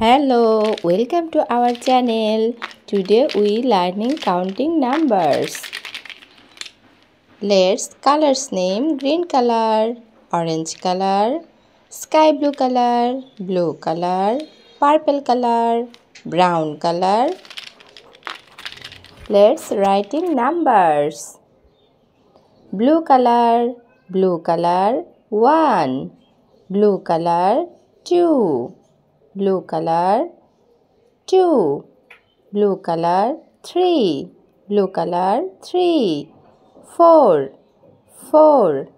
Hello, welcome to our channel. Today we learning counting numbers. Let's colors name green color, orange color, sky blue color, purple color, brown color. Let's writing numbers. Blue color 1, blue color 2. Blue color 2, blue color 3, blue color 3, 4, 4.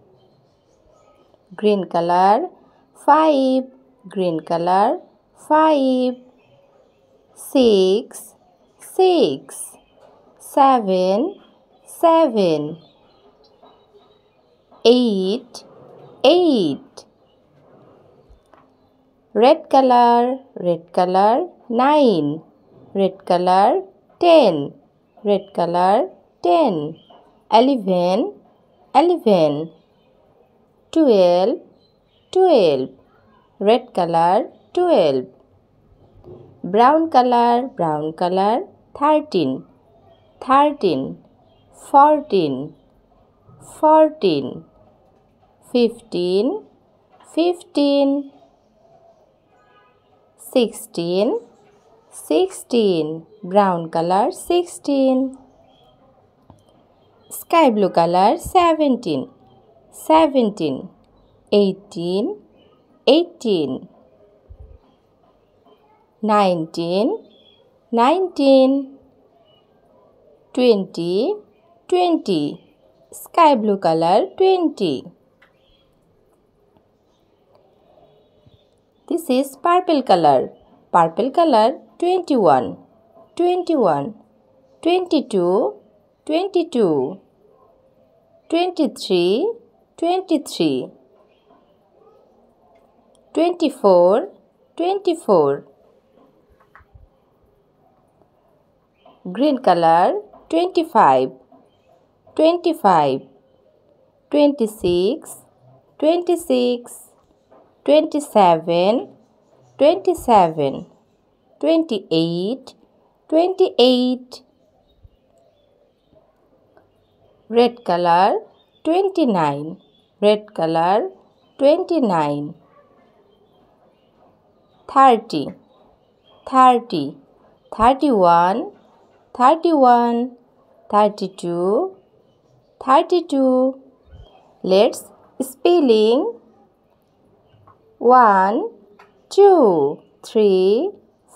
Green color 5, green color 5, 6, 6, 7, 7, 8, 8. Red color 9, red color 10, red color 10, 11, 11, 12, 12, red color 12, brown color 13, 13, 14, 14, 15, 15, 16, 16, brown color 16, sky blue color 17, 17, 18, 18, 19, 19, 20, 20, sky blue color 20. This is purple color 21, 21, 22, 22, 23, 23, 24, 24, green color 25, 25, 26, 26, 27, 27, 28, 28, red color 29, red color 29, 30, 30, 31, 31, 32, 32. Let's spelling 1, 2, 3,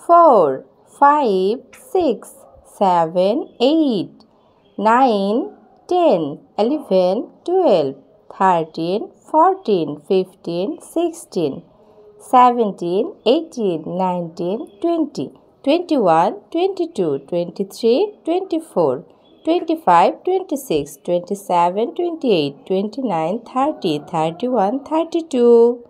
4, 5, 6, 7, 8, 9, 10, 11, 12, 13, 14, 15, 16, 17, 18, 19, 20, 21, 22, 23, 24, 25, 26, 27, 28, 29, 30, 31, 32.